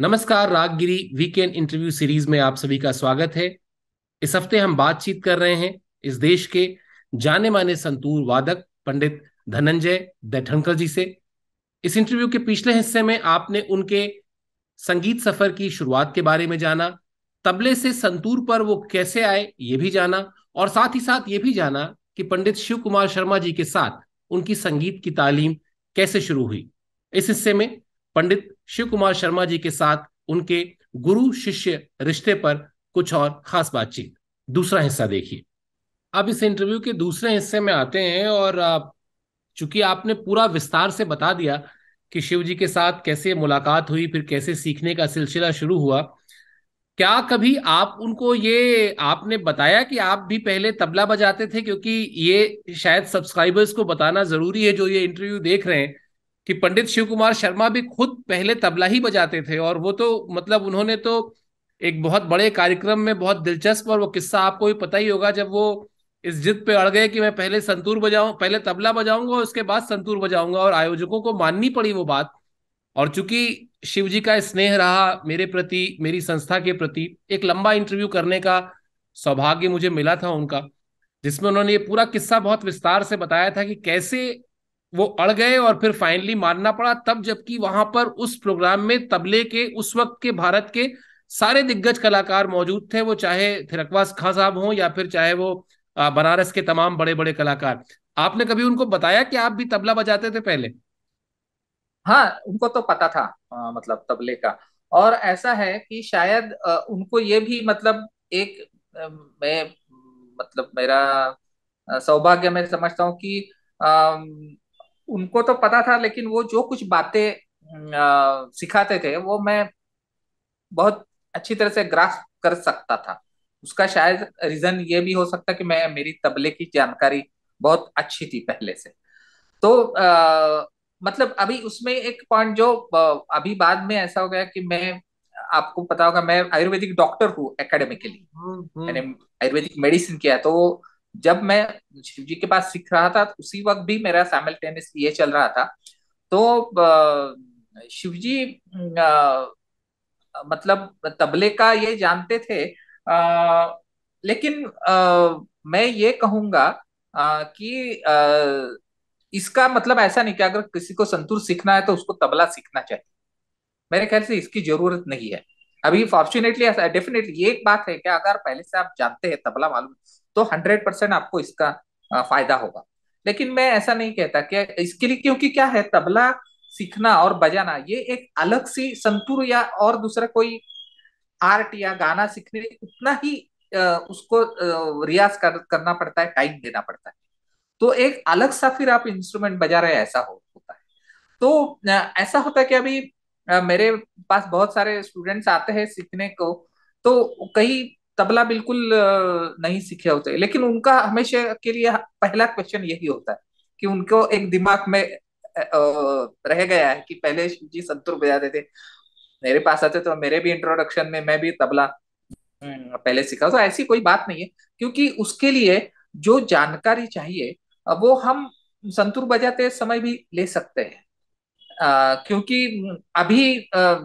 नमस्कार। Raaggiri weekend interview series में आप सभी का स्वागत है। इस हफ्ते हम बातचीत कर रहे हैं इस देश के जाने माने संतूर वादक पंडित धनंजय देहलंकर जी से। इस इंटरव्यू के पिछले हिस्से में आपने उनके संगीत सफर की शुरुआत के बारे में जाना, तबले से संतूर पर वो कैसे आए ये भी जाना, और साथ ही साथ ये भी जाना कि पंडित शिवकुमार शर्मा जी के साथ उनकी संगीत की तालीम कैसे शुरू हुई। इस हिस्से में पंडित शिवकुमार शर्मा जी के साथ उनके गुरु शिष्य रिश्ते पर कुछ और खास बातचीत। दूसरा हिस्सा देखिए। अब इस इंटरव्यू के दूसरे हिस्से में आते हैं और चूंकि आपने पूरा विस्तार से बता दिया कि शिव जी के साथ कैसे मुलाकात हुई, फिर कैसे सीखने का सिलसिला शुरू हुआ। क्या कभी आप उनको ये आपने बताया कि आप भी पहले तबला बजाते थे? क्योंकि ये शायद सब्सक्राइबर्स को बताना जरूरी है जो ये इंटरव्यू देख रहे हैं कि पंडित शिवकुमार शर्मा भी खुद पहले तबला ही बजाते थे, और वो तो मतलब उन्होंने तो एक बहुत बड़े कार्यक्रम में बहुत दिलचस्प, और वो किस्सा आपको भी पता ही होगा जब वो इस जिद पे अड़ गए कि मैं पहले संतूर बजाऊं, पहले तबला बजाऊंगा और उसके बाद संतूर बजाऊंगा, और आयोजकों को माननी पड़ी वो बात। और चूंकि शिव जी का स्नेह रहा मेरे प्रति, मेरी संस्था के प्रति, एक लंबा इंटरव्यू करने का सौभाग्य मुझे मिला था उनका, जिसमें उन्होंने ये पूरा किस्सा बहुत विस्तार से बताया था कि कैसे वो अड़ गए और फिर फाइनली मानना पड़ा तब, जबकि वहां पर उस प्रोग्राम में तबले के उस वक्त के भारत के सारे दिग्गज कलाकार मौजूद थे, वो चाहे थिरकवास खां साहब हों या फिर चाहे वो बनारस के तमाम बड़े बड़े कलाकार। आपने कभी उनको बताया कि आप भी तबला बजाते थे पहले? हाँ, उनको तो पता था मतलब तबले का। और ऐसा है कि शायद उनको ये भी मतलब एक मेरा सौभाग्य मैं समझता हूँ कि उनको तो पता था, लेकिन वो जो कुछ बातें सिखाते थे वो मैं बहुत अच्छी तरह से ग्रास्प कर सकता था। उसका शायद रीजन ये भी हो सकता कि मैं मेरी तबले की जानकारी बहुत अच्छी थी पहले से। तो मतलब अभी उसमें एक पॉइंट जो अभी बाद में ऐसा हो गया कि मैं, आपको पता होगा मैं आयुर्वेदिक डॉक्टर हूँ एकेडमिकली, मैंने आयुर्वेदिक मेडिसिन किया। तो जब मैं शिव जी के पास सीख रहा था तो उसी वक्त भी मेरा साइमल्टेनियस ये चल रहा था। तो शिव जी मतलब तबले का ये जानते थे, लेकिन मैं ये कहूंगा कि इसका मतलब ऐसा नहीं कि अगर किसी को संतूर सीखना है तो उसको तबला सीखना चाहिए, मेरे ख्याल से इसकी जरूरत नहीं है अभी। फॉर्चुनेटली डेफिनेटली ये एक बात है कि अगर पहले से आप जानते हैं तबला मालूम तो 100% आपको इसका फायदा होगा। लेकिन मैं ऐसा नहीं कहता कि इसके लिए, क्योंकि क्या है तबला सीखना और बजाना ये एक अलग सी संतूर या और दूसरा कोई आर्ट या गाना सीखने के उतना ही उसको रियाज करना पड़ता है, टाइम देना पड़ता है। तो एक अलग सा फिर आप इंस्ट्रूमेंट बजा रहे हैं ऐसा होता है। तो ऐसा होता है कि अभी मेरे पास बहुत सारे स्टूडेंट्स आते हैं सीखने को, तो कई तबला बिल्कुल नहीं सीखे होते, लेकिन उनका हमेशा के लिए पहला क्वेश्चन यही होता है कि उनको एक दिमाग में रह गया है कि पहले शिव जी संतूर बजाते थे, मेरे पास आते तो मेरे भी इंट्रोडक्शन में मैं भी तबला पहले सीखा। तो ऐसी कोई बात नहीं है, क्योंकि उसके लिए जो जानकारी चाहिए वो हम संतूर बजाते समय भी ले सकते हैं। क्योंकि अभी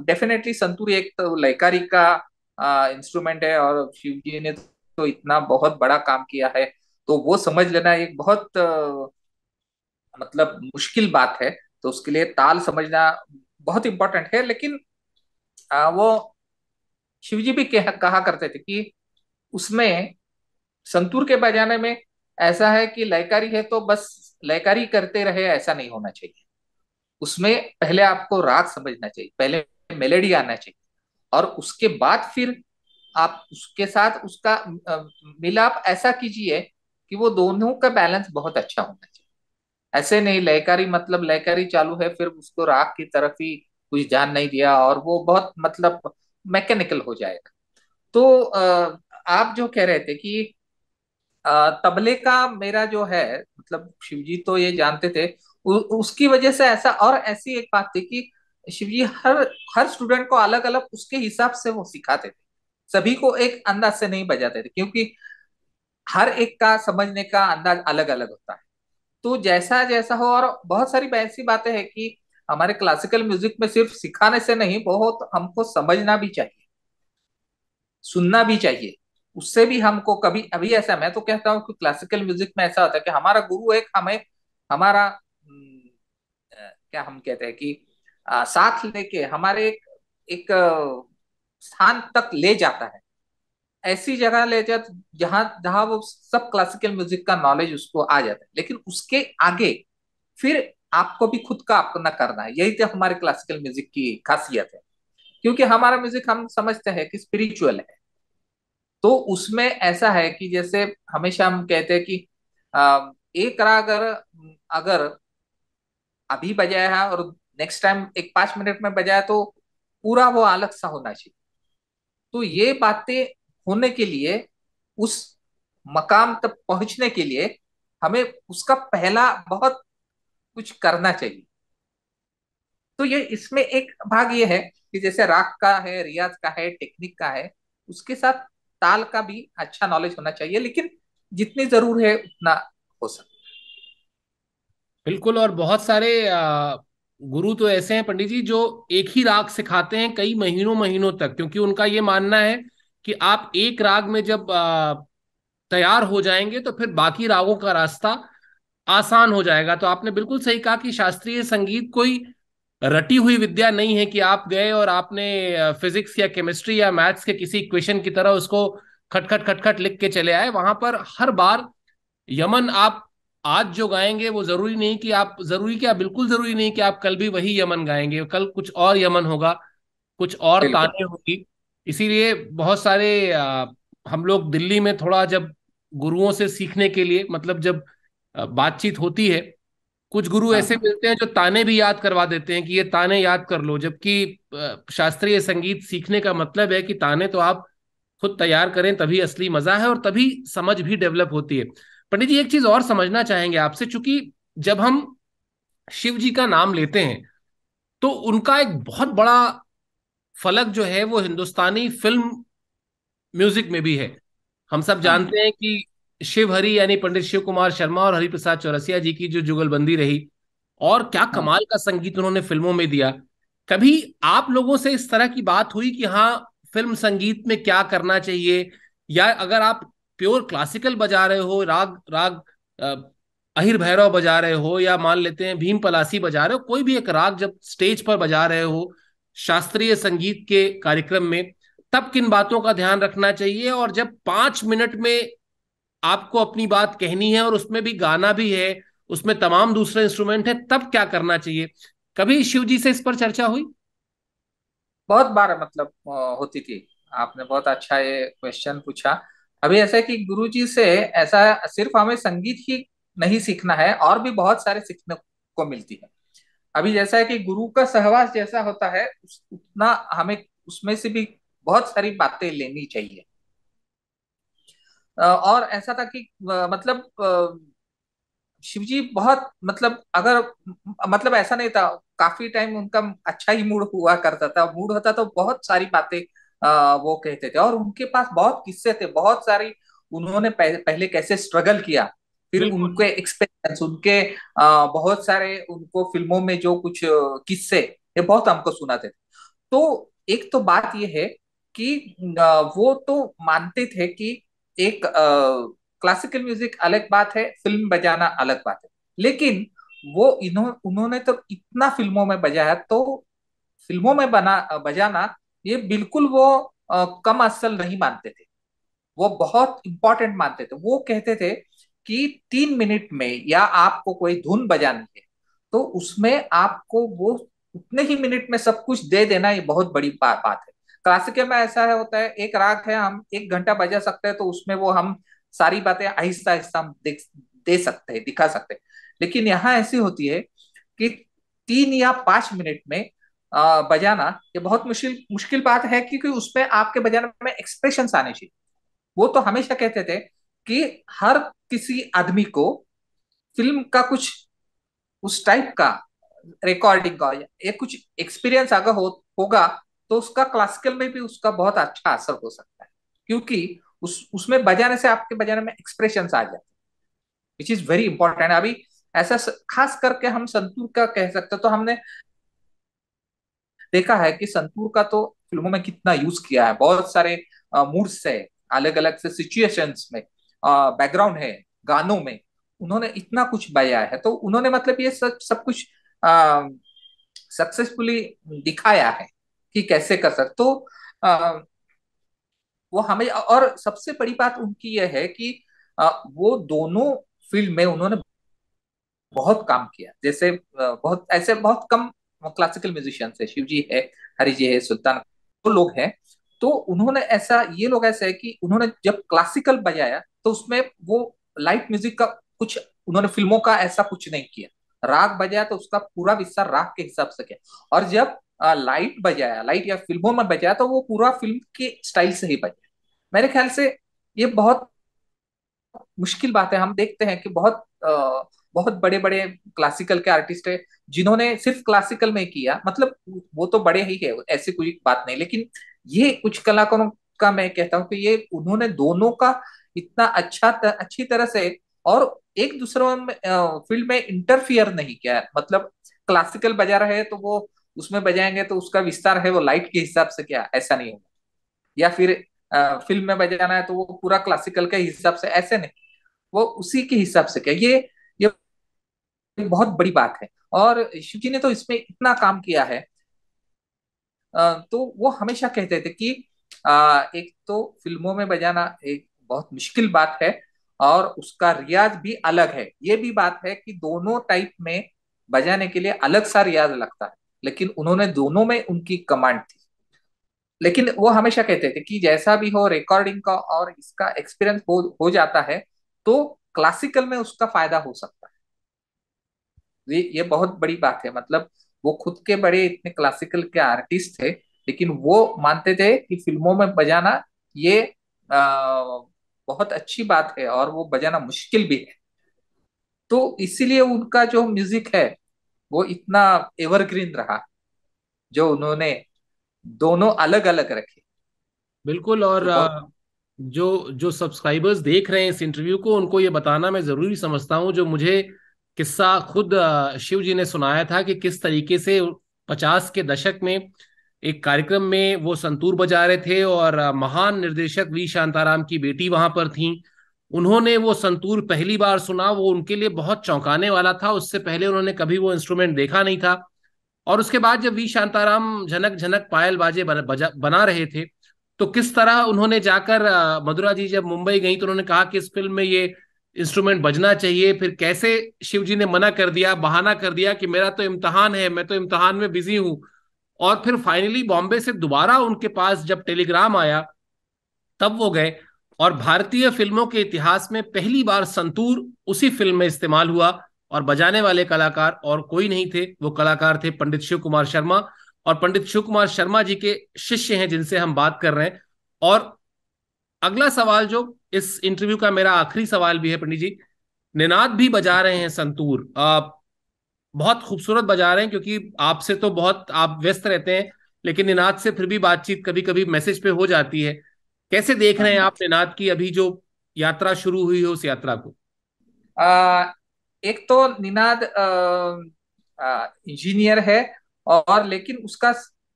डेफिनेटली संतूर एक तो लयकारी का इंस्ट्रूमेंट है, और शिव जी ने तो इतना बहुत बड़ा काम किया है, तो वो समझ लेना एक बहुत मतलब मुश्किल बात है। तो उसके लिए ताल समझना बहुत इम्पोर्टेंट है। लेकिन वो शिवजी भी कहा करते थे कि उसमें संतूर के बजाने में ऐसा है कि लयकारी है तो बस लयकारी करते रहे, ऐसा नहीं होना चाहिए। उसमें पहले आपको राग समझना चाहिए, पहले मेलेडी आना चाहिए, और उसके बाद फिर आप उसके साथ उसका मिलाप ऐसा कीजिए कि वो दोनों का बैलेंस बहुत अच्छा होना चाहिए। ऐसे नहीं लयकारी मतलब लयकारी चालू है फिर उसको राग की तरफ ही कुछ ध्यान नहीं दिया और वो बहुत मतलब मैकेनिकल हो जाएगा। तो आप जो कह रहे थे कि तबले का मेरा जो है मतलब शिवजी तो ये जानते थे, उसकी वजह से ऐसा। और ऐसी एक बात थी कि शिवजी हर स्टूडेंट को अलग अलग उसके हिसाब से वो सिखाते थे, सभी को एक अंदाज से नहीं बजाते थे, क्योंकि हर एक का समझने का अंदाज अलग अलग होता है। तो जैसा जैसा हो, और बहुत सारी ऐसी बातें हैं कि हमारे क्लासिकल म्यूजिक में सिर्फ सिखाने से नहीं, बहुत हमको समझना भी चाहिए, सुनना भी चाहिए, उससे भी हमको कभी अभी ऐसा मैं तो कहता हूँ कि क्लासिकल म्यूजिक में ऐसा होता है कि हमारा गुरु एक हमें हमारा क्या हम कहते हैं कि साथ लेके हमारे एक स्थान तक ले जाता है, ऐसी जगह ले जाता जहां जहां वो सब क्लासिकल म्यूजिक का नॉलेज उसको आ जाता है। लेकिन उसके आगे फिर आपको भी खुद का अपना करना है, यही तो हमारे क्लासिकल म्यूजिक की खासियत है। क्योंकि हमारा म्यूजिक हम समझते हैं कि स्पिरिचुअल है, तो उसमें ऐसा है कि जैसे हमेशा हम कहते हैं कि एक राग अगर अभी बजाया है और नेक्स्ट टाइम एक 5 मिनट में बजाया तो पूरा वो अलग सा होना चाहिए। तो ये बातें होने के लिए, उस मकाम तक पहुंचने के लिए हमें उसका पहला बहुत कुछ करना चाहिए। तो ये इसमें एक भाग ये है कि जैसे राग का है, रियाज का है, टेक्निक का है, उसके साथ ताल का भी अच्छा नॉलेज होना चाहिए, लेकिन जितनी जरूर है उतना हो सकता। बिल्कुल, और बहुत सारे गुरु तो ऐसे हैं पंडित जी जो एक ही राग सिखाते हैं कई महीनों महीनों तक, क्योंकि उनका ये मानना है कि आप एक राग में जब तैयार हो जाएंगे तो फिर बाकी रागों का रास्ता आसान हो जाएगा। तो आपने बिल्कुल सही कहा कि शास्त्रीय संगीत कोई रटी हुई विद्या नहीं है कि आप गए और आपने फिजिक्स या केमिस्ट्री या मैथ्स के किसी इक्वेशन की तरह उसको खटखट खटखट लिख के चले आए। वहां पर हर बार यमन आप आज जो गाएंगे वो जरूरी नहीं कि आप, जरूरी क्या, बिल्कुल जरूरी नहीं कि आप कल भी वही यमन गाएंगे, कल कुछ और यमन होगा, कुछ और ताने होगी। इसीलिए बहुत सारे हम लोग दिल्ली में थोड़ा जब गुरुओं से सीखने के लिए, मतलब जब बातचीत होती है, कुछ गुरु ऐसे मिलते हैं जो ताने भी याद करवा देते हैं कि ये ताने याद कर लो, जबकि शास्त्रीय संगीत सीखने का मतलब है कि ताने तो आप खुद तैयार करें, तभी असली मजा है और तभी समझ भी डेवलप होती है। पंडित जी एक चीज और समझना चाहेंगे आपसे, चूंकि जब हम शिव जी का नाम लेते हैं तो उनका एक बहुत बड़ा फलक जो है वो हिंदुस्तानी फिल्म म्यूजिक में भी है। हम सब जानते हैं कि शिव हरि यानी पंडित शिवकुमार शर्मा और हरिप्रसाद चौरसिया जी की जो जुगलबंदी रही, और क्या कमाल का संगीत उन्होंने फिल्मों में दिया। कभी आप लोगों से इस तरह की बात हुई कि हाँ फिल्म संगीत में क्या करना चाहिए, या अगर आप प्योर क्लासिकल बजा रहे हो, राग अहिर भैरव बजा रहे हो, या मान लेते हैं भीम पलासी बजा रहे हो, कोई भी एक राग जब स्टेज पर बजा रहे हो शास्त्रीय संगीत के कार्यक्रम में, तब किन बातों का ध्यान रखना चाहिए, और जब 5 मिनट में आपको अपनी बात कहनी है और उसमें भी गाना भी है, उसमें तमाम दूसरे इंस्ट्रूमेंट है, तब क्या करना चाहिए? कभी शिव जी से इस पर चर्चा हुई? बहुत बार मतलब होती थी। आपने बहुत अच्छा ये क्वेश्चन पूछा। अभी ऐसा है कि गुरु जी से ऐसा सिर्फ हमें संगीत ही नहीं सीखना है, और भी बहुत सारे सीखने को मिलती है। अभी जैसा है कि गुरु का सहवास जैसा होता है उतना हमें उसमें से भी बहुत सारी बातें लेनी चाहिए। और ऐसा था कि मतलब शिवजी बहुत मतलब अगर मतलब ऐसा नहीं था, काफी टाइम उनका अच्छा ही मूड हुआ करता था, मूड होता तो बहुत सारी बातें वो कहते थे, और उनके पास बहुत किस्से थे, बहुत सारी उन्होंने पहले कैसे स्ट्रगल किया, फिर उनके एक्सपीरियंस, उनके बहुत सारे उनको फिल्मों में जो कुछ किस्से ये बहुत हमको सुनाते थे। तो एक तो बात ये है कि वो तो मानते थे कि एक क्लासिकल म्यूजिक अलग बात है, फिल्म बजाना अलग बात है, लेकिन वो उन्होंने तो इतना फिल्मों में बजाया, तो फिल्मों में बजाना ये बिल्कुल वो कम असल नहीं मानते थे, वो बहुत इंपॉर्टेंट मानते थे। वो कहते थे कि 3 मिनट में या आपको कोई धुन बजानी है तो उसमें आपको वो उतने ही मिनट में सब कुछ दे देना, ये बहुत बड़ी बात है। क्लासिकल में ऐसा होता है, एक राग है, हम 1 घंटा बजा सकते हैं, तो उसमें वो हम सारी बातें आहिस्ता आहिस्ता हम दे सकते हैं, दिखा सकते हैं। लेकिन यहाँ ऐसी होती है कि 3 या 5 मिनट में बजाना ये बहुत मुश्किल बात है, क्योंकि उसमें आपके बजाने में एक्सप्रेशन आने चाहिए। वो तो हमेशा कहते थे कि हर किसी आदमी को फिल्म का कुछ उस टाइप का रिकॉर्डिंग का या कुछ एक्सपीरियंस अगर होगा तो उसका क्लासिकल में भी उसका बहुत अच्छा असर हो सकता है, क्योंकि उसमें बजाने से आपके बजाने में एक्सप्रेशन आ जाते हैं, विच इज वेरी इंपॉर्टेंट। अभी ऐसा खास करके हम संतूर का कह सकते हैं, तो हमने देखा है कि संतूर का तो फिल्मों में कितना यूज किया है, बहुत सारे मूड्स है, अलग अलग से सिचुएशंस में, बैकग्राउंड है, गानों में उन्होंने इतना कुछ बजाया है। तो उन्होंने मतलब ये सब कुछ सक्सेसफुली दिखाया है कि कैसे कर सकते। तो वो हमें, और सबसे बड़ी बात उनकी यह है कि वो दोनों फील्ड में उन्होंने बहुत काम किया। जैसे बहुत कम क्लासिकल म्यूजिशियंस है, शिवजी है, हरिजी है, सुल्तान, वो लोग हैं। तो उन्होंने ऐसा, ये लोग ऐसे है कि उन्होंने जब क्लासिकल बजाया तो उसमें वो लाइट म्यूजिक का कुछ, उन्होंने फिल्मों का ऐसा कुछ नहीं किया, राग बजाया तो उसका पूरा विस्तार राग के हिसाब से किया, और जब लाइट बजाया, लाइट या फिल्मों में बजाया तो वो पूरा फिल्म के स्टाइल से ही बजाया। मेरे ख्याल से ये बहुत मुश्किल बात है। हम देखते हैं कि बहुत बड़े बड़े क्लासिकल के आर्टिस्ट है जिन्होंने सिर्फ क्लासिकल में किया, मतलब वो तो बड़े ही है, ऐसी कोई बात नहीं, लेकिन ये कुछ कलाकारों का मैं कहता हूं कि ये उन्होंने दोनों का इतना अच्छी तरह से और एक दूसरे में फील्ड में इंटरफियर नहीं किया। मतलब क्लासिकल बजा रहे तो वो उसमें बजाएंगे तो उसका विस्तार है वो लाइट के हिसाब से क्या, ऐसा नहीं होगा, या फिर फिल्म में बजाना है तो वो पूरा क्लासिकल के हिसाब से, ऐसे नहीं, वो उसी के हिसाब से क्या। ये बहुत बड़ी बात है और शिव जी ने तो इसमें इतना काम किया है। तो वो हमेशा कहते थे कि एक तो फिल्मों में बजाना एक बहुत मुश्किल बात है और उसका रियाज भी अलग है। ये भी बात है कि दोनों टाइप में बजाने के लिए अलग सा रियाज लगता है, लेकिन उन्होंने दोनों में उनकी कमांड थी। लेकिन वो हमेशा कहते थे कि जैसा भी हो रिकॉर्डिंग का और इसका एक्सपीरियंस हो जाता है तो क्लासिकल में उसका फायदा हो सकता है। ये बहुत बड़ी बात है। मतलब वो खुद के बड़े इतने क्लासिकल के आर्टिस्ट थे, लेकिन वो मानते थे कि फिल्मों में बजाना ये बहुत अच्छी बात है और वो बजाना मुश्किल भी है। तो इसीलिए उनका जो म्यूजिक है वो इतना एवरग्रीन रहा, जो उन्होंने दोनों अलग अलग रखे। बिल्कुल। और तो जो सब्सक्राइबर्स देख रहे हैं इस इंटरव्यू को, उनको ये बताना मैं जरूरी समझता हूँ, जो मुझे किस्सा खुद शिव जी ने सुनाया था कि किस तरीके से 50 के दशक में एक कार्यक्रम में वो संतूर बजा रहे थे और महान निर्देशक वी शांताराम की बेटी वहां पर थी। उन्होंने वो संतूर पहली बार सुना, वो उनके लिए बहुत चौंकाने वाला था। उससे पहले उन्होंने कभी वो इंस्ट्रूमेंट देखा नहीं था। और उसके बाद जब वी शांताराम झनक झनक पायल बाजे बना रहे थे तो किस तरह उन्होंने जाकर, मधुरा जी जब मुंबई गई तो उन्होंने कहा कि इस फिल्म में ये इंस्ट्रूमेंट बजना चाहिए। फिर कैसे शिव जी ने मना कर दिया, बहाना कर दिया कि मेरा तो इम्तहान है, मैं तो इम्तहान में बिजी हूँ। और फिर फाइनली बॉम्बे से दोबारा उनके पास जब टेलीग्राम आया तब वो गए, और भारतीय फिल्मों के इतिहास में पहली बार संतूर उसी फिल्म में इस्तेमाल हुआ। और बजाने वाले कलाकार और कोई नहीं थे, वो कलाकार थे पंडित शिवकुमार शर्मा। और पंडित शिवकुमार शर्मा जी के शिष्य हैं जिनसे हम बात कर रहे हैं। और अगला सवाल, जो इस इंटरव्यू का मेरा आखिरी सवाल भी है, पंडित जी निनाद भी बजा रहे हैं संतूर, बहुत खूबसूरत बजा रहे हैं, क्योंकि आपसे तो बहुत आप व्यस्त रहते हैं, लेकिन निनाद से फिर भी बातचीत कभी कभी मैसेज पे हो जाती है। कैसे देख रहे हैं आप निनाद की अभी जो यात्रा शुरू हुई है, उस यात्रा को? एक तो निनाद इंजीनियर है और लेकिन उसका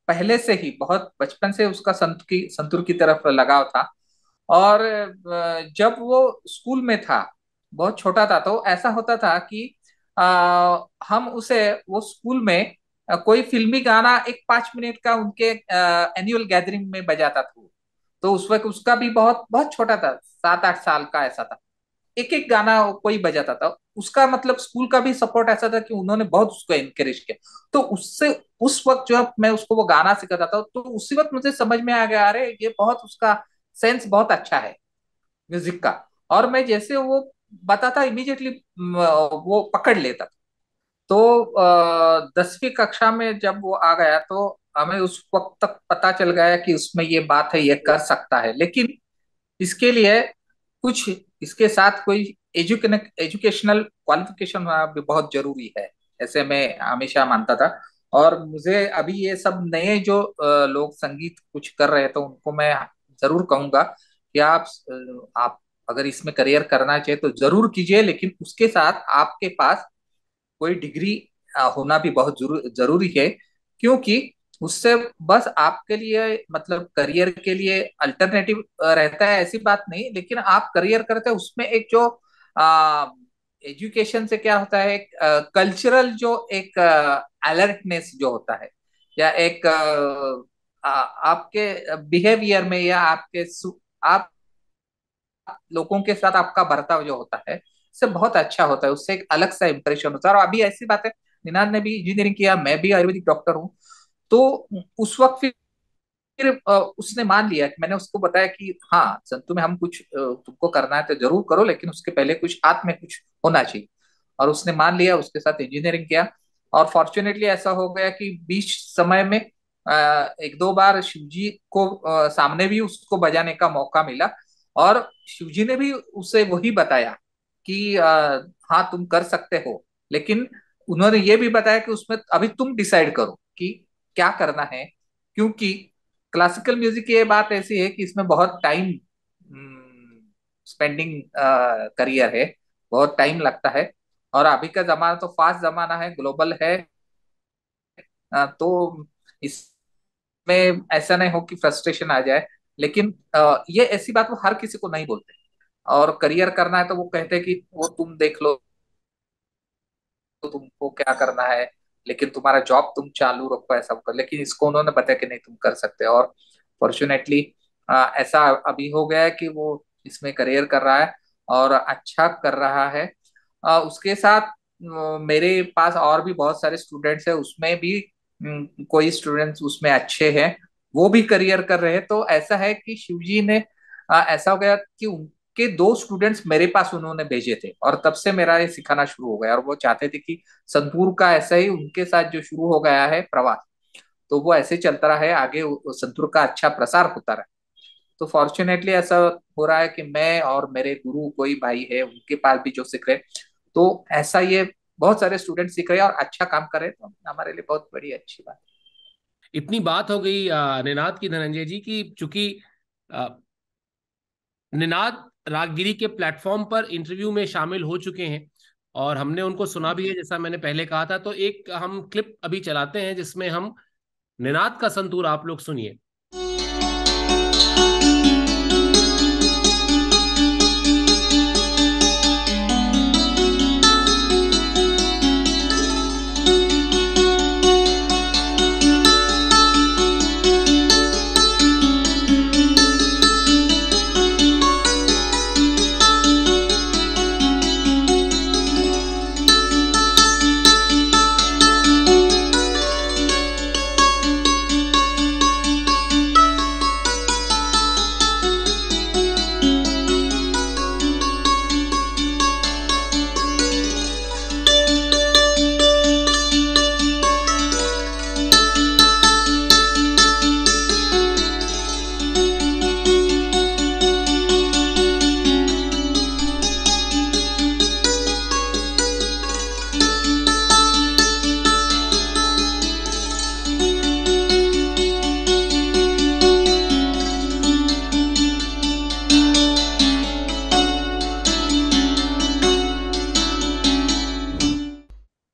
पहले से ही बहुत बचपन से उसका संतूर की तरफ लगाव था। और जब वो स्कूल में था, बहुत छोटा था, तो ऐसा होता था कि हम उसे वो स्कूल में कोई फिल्मी गाना एक 5 मिनट का उनके एनुअल गैदरिंग में बजाता था। तो उस वक्त उसका भी बहुत छोटा था, 7-8 साल का ऐसा था, एक एक गाना कोई बजाता था उसका। मतलब स्कूल का भी सपोर्ट ऐसा था कि उन्होंने बहुत उसको एनकरेज किया। तो उससे उस वक्त जो मैं उसको वो गाना सिखाता था तो उसी वक्त मुझे समझ में आ गया, अरे ये बहुत उसका सेंस बहुत अच्छा है म्यूजिक का। और मैं जैसे वो बताता इमीडिएटली वो पकड़ लेता। तो 10वीं कक्षा में जब वो आ गया तो हमें उस वक्त तक पता चल गया कि उसमें ये बात है, ये कर सकता है, लेकिन इसके लिए कुछ इसके साथ कोई एजुकेशनल क्वालिफिकेशन होना भी बहुत जरूरी है, ऐसे मैं हमेशा मानता था। और मुझे अभी ये सब नए जो लोग संगीत कुछ कर रहे हैं तो उनको मैं जरूर कहूंगा कि आप अगर इसमें करियर करना चाहिए तो जरूर कीजिए, लेकिन उसके साथ आपके पास कोई डिग्री होना भी बहुत जरूरी है, क्योंकि उससे बस आपके लिए मतलब करियर के लिए अल्टरनेटिव रहता है, ऐसी बात नहीं, लेकिन आप करियर करते हैं उसमें एक जो एजुकेशन से क्या होता है, कल्चरल जो एक अलर्टनेस जो होता है, या एक आपके बिहेवियर में या आपके आप लोगों के साथ आपका बर्ताव जो होता है उससे बहुत अच्छा होता है, उससे एक अलग सा इंप्रेशन होता है। और अभी ऐसी बात है, निनाद ने भी इंजीनियरिंग किया, मैं भी आयुर्वेदिक डॉक्टर हूँ, तो उस वक्त फिर उसने मान लिया कि मैंने उसको बताया कि हाँ संतू में हम कुछ तुमको करना है तो जरूर करो, लेकिन उसके पहले कुछ हाथ में कुछ होना चाहिए। और उसने मान लिया, उसके साथ इंजीनियरिंग किया। और फॉर्चुनेटली ऐसा हो गया कि बीच समय में एक दो बार शिवजी को सामने भी उसको बजाने का मौका मिला और शिवजी ने भी उसे वही बताया कि हाँ तुम कर सकते हो, लेकिन उन्होंने ये भी बताया कि उसमें अभी तुम डिसाइड करो कि क्या करना है, क्योंकि क्लासिकल म्यूजिक की ये बात ऐसी है कि इसमें बहुत टाइम स्पेंडिंग करियर है, बहुत टाइम लगता है। और अभी का जमाना तो फास्ट जमाना है, ग्लोबल है, तो इसमें ऐसा नहीं हो कि फ्रस्ट्रेशन आ जाए। लेकिन ये ऐसी बात वो हर किसी को नहीं बोलते, और करियर करना है तो वो कहते हैं कि वो तुम देख लो तुमको क्या करना है, लेकिन तुम्हारा जॉब तुम चालू रखो ऐसा कर। लेकिन इसको उन्होंने बताया कि नहीं तुम कर सकते। और फॉर्चुनेटली ऐसा अभी हो गया है कि वो इसमें करियर कर रहा है और अच्छा कर रहा है। उसके साथ मेरे पास और भी बहुत सारे स्टूडेंट्स हैं, उसमें भी कोई स्टूडेंट्स उसमें अच्छे हैं, वो भी करियर कर रहे हैं। तो ऐसा है कि शिवजी ने ऐसा हो गया कि उनके दो स्टूडेंट्स मेरे पास उन्होंने भेजे थे और तब से मेरा ये सिखाना शुरू हो गया। और वो चाहते थे कि संतूर का ऐसा ही उनके साथ जो शुरू हो गया है प्रवास, तो वो ऐसे चलता रहा है आगे, संतूर का अच्छा प्रसार होता रहा। तो फॉर्चुनेटली ऐसा हो रहा है कि मैं और मेरे गुरु कोई भाई है उनके पास भी जो सीख रहे, तो ऐसा ये बहुत सारे स्टूडेंट सीख रहे हैं और अच्छा काम कर रहे हैं, तो हमारे लिए बहुत बड़ी अच्छी बात है। इतनी बात हो गई निनाद की धनंजय जी की, चूंकि निनाद रागगिरी के प्लेटफॉर्म पर इंटरव्यू में शामिल हो चुके हैं और हमने उनको सुना भी है, जैसा मैंने पहले कहा था। तो एक हम क्लिप अभी चलाते हैं जिसमें हम निनाद का संतूर, आप लोग सुनिए।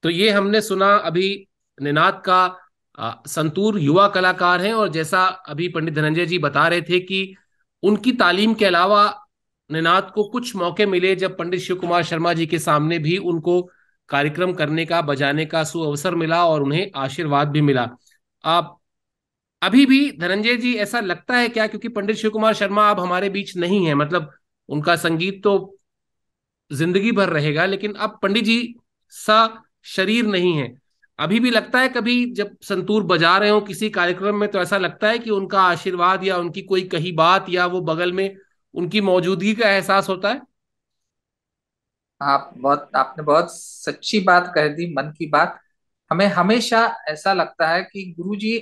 तो ये हमने सुना अभी निनाद का संतूर, युवा कलाकार हैं और जैसा अभी पंडित धनंजय जी बता रहे थे कि उनकी तालीम के अलावा निनाद को कुछ मौके मिले जब पंडित शिवकुमार शर्मा जी के सामने भी उनको कार्यक्रम करने का, बजाने का सुअवसर मिला और उन्हें आशीर्वाद भी मिला। आप अभी भी धनंजय जी ऐसा लगता है क्या, क्योंकि पंडित शिवकुमार शर्मा अब हमारे बीच नहीं है, मतलब उनका संगीत तो जिंदगी भर रहेगा, लेकिन अब पंडित जी सा शरीर नहीं है, अभी भी लगता है कभी जब संतूर बजा रहे हो किसी कार्यक्रम में तो ऐसा लगता है कि उनका आशीर्वाद या उनकी कोई कही बात या वो बगल में उनकी मौजूदगी का एहसास होता है? आपने बहुत सच्ची बात कह दी, मन की बात। हमें हमेशा ऐसा लगता है कि गुरुजी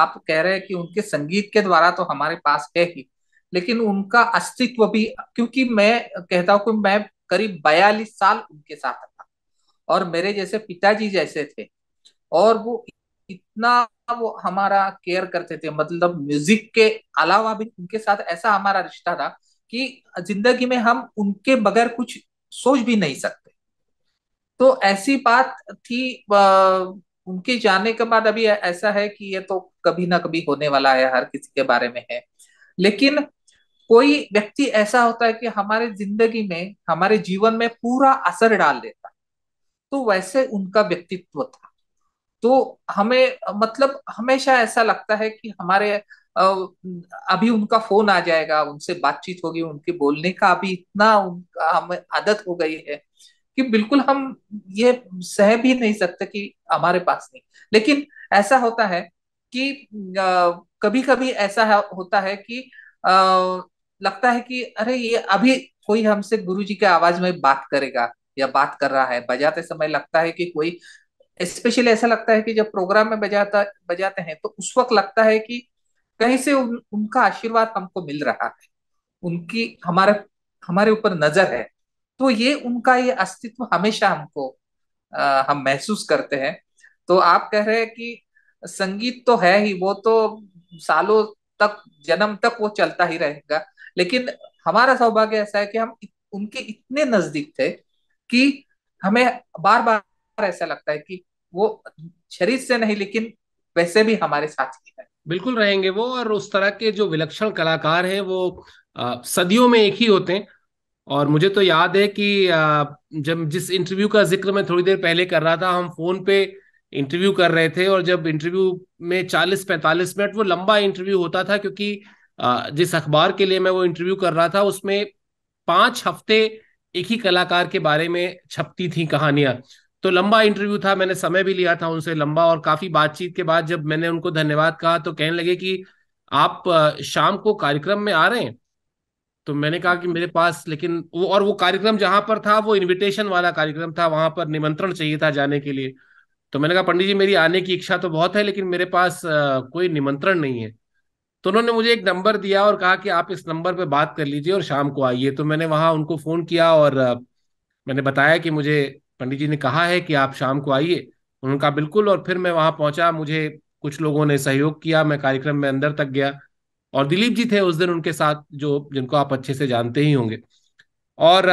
आप कह रहे हैं कि उनके संगीत के द्वारा तो हमारे पास है ही, लेकिन उनका अस्तित्व भी, क्योंकि मैं कहता हूँ कि मैं करीब 42 साल उनके साथ और मेरे जैसे पिताजी जैसे थे, और वो इतना वो हमारा केयर करते थे, मतलब म्यूजिक के अलावा भी उनके साथ ऐसा हमारा रिश्ता था कि जिंदगी में हम उनके बगैर कुछ सोच भी नहीं सकते। तो ऐसी बात थी। उनके जाने के बाद अभी ऐसा है कि ये तो कभी ना कभी होने वाला है, हर किसी के बारे में है, लेकिन कोई व्यक्ति ऐसा होता है कि हमारे जिंदगी में, हमारे जीवन में पूरा असर डाल देता। तो वैसे उनका व्यक्तित्व था। तो हमें, मतलब हमेशा ऐसा लगता है कि हमारे अभी उनका फोन आ जाएगा, उनसे बातचीत होगी, उनके बोलने का अभी इतना उनका हमें आदत हो गई है कि बिल्कुल हम ये सह भी नहीं सकते कि हमारे पास नहीं। लेकिन ऐसा होता है कि कभी कभी ऐसा होता है कि लगता है कि अरे ये अभी कोई हमसे गुरुजी के आवाज में बात करेगा, या बात कर रहा है। बजाते समय लगता है कि कोई स्पेशली ऐसा लगता है कि जब प्रोग्राम में बजाते हैं तो उस वक्त लगता है कि कहीं से उनका आशीर्वाद हमको मिल रहा है, उनकी हमारे ऊपर नजर है। तो ये उनका ये अस्तित्व हमेशा हमको हम महसूस करते हैं। तो आप कह रहे हैं कि संगीत तो है ही, वो तो सालों तक जन्म तक वो चलता ही रहेगा, लेकिन हमारा सौभाग्य ऐसा है कि हम उनके इतने नजदीक थे कि हमें बार बार ऐसा लगता है कि वो शरीर से नहीं लेकिन वैसे भी हमारे साथ ही है। बिल्कुल रहेंगे वो, और उस तरह के जो विलक्षण कलाकार हैं वो सदियों में एक ही होते हैं। और मुझे तो याद है कि जब जिस इंटरव्यू का जिक्र मैं थोड़ी देर पहले कर रहा था, हम फोन पे इंटरव्यू कर रहे थे, और जब इंटरव्यू में 40-45 मिनट वो लंबा इंटरव्यू होता था, क्योंकि जिस अखबार के लिए मैं वो इंटरव्यू कर रहा था उसमें 5 हफ्ते एक ही कलाकार के बारे में छपती थी कहानियां, तो लंबा इंटरव्यू था। मैंने समय भी लिया था उनसे लंबा, और काफी बातचीत के बाद जब मैंने उनको धन्यवाद कहा तो कहने लगे कि आप शाम को कार्यक्रम में आ रहे हैं? तो मैंने कहा कि मेरे पास, लेकिन वो कार्यक्रम जहां पर था वो इनविटेशन वाला कार्यक्रम था, वहां पर निमंत्रण चाहिए था जाने के लिए। तो मैंने कहा पंडित जी मेरी आने की इच्छा तो बहुत है लेकिन मेरे पास कोई निमंत्रण नहीं है। तो उन्होंने मुझे एक नंबर दिया और कहा कि आप इस नंबर पे बात कर लीजिए और शाम को आइए। तो मैंने वहां उनको फोन किया और मैंने बताया कि मुझे पंडित जी ने कहा है कि आप शाम को आइए। उन्होंने कहा बिल्कुल, और फिर मैं वहां पहुंचा, मुझे कुछ लोगों ने सहयोग किया, मैं कार्यक्रम में अंदर तक गया, और दिलीप जी थे उस दिन उनके साथ, जिनको आप अच्छे से जानते ही होंगे। और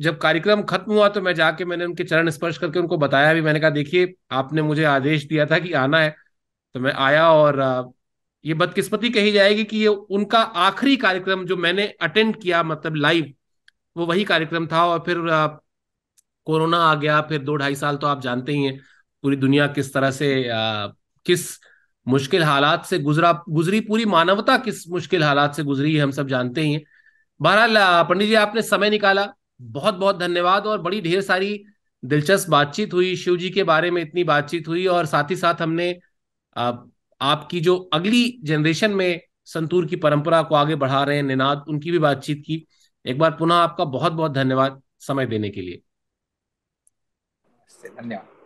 जब कार्यक्रम खत्म हुआ तो मैं जाके मैंने उनके चरण स्पर्श करके उनको बताया भी, मैंने कहा देखिए आपने मुझे आदेश दिया था कि आना है, तो मैं आया। और ये बदकिस्मती कही जाएगी कि ये उनका आखिरी कार्यक्रम जो मैंने अटेंड किया, मतलब लाइव, वो वही कार्यक्रम था। और फिर कोरोना आ गया, फिर 2-2.5 साल तो आप जानते ही हैं पूरी दुनिया किस तरह से किस मुश्किल हालात से गुजरी, पूरी मानवता किस मुश्किल हालात से गुजरी हम सब जानते ही हैं। बहरहाल पंडित जी आपने समय निकाला, बहुत बहुत धन्यवाद, और बड़ी ढेर सारी दिलचस्प बातचीत हुई, शिव जी के बारे में इतनी बातचीत हुई, और साथ ही साथ हमने आपकी जो अगली जनरेशन में संतूर की परंपरा को आगे बढ़ा रहे हैं निनाद, उनकी भी बातचीत की। एक बार पुनः आपका बहुत बहुत धन्यवाद समय देने के लिए, धन्यवाद।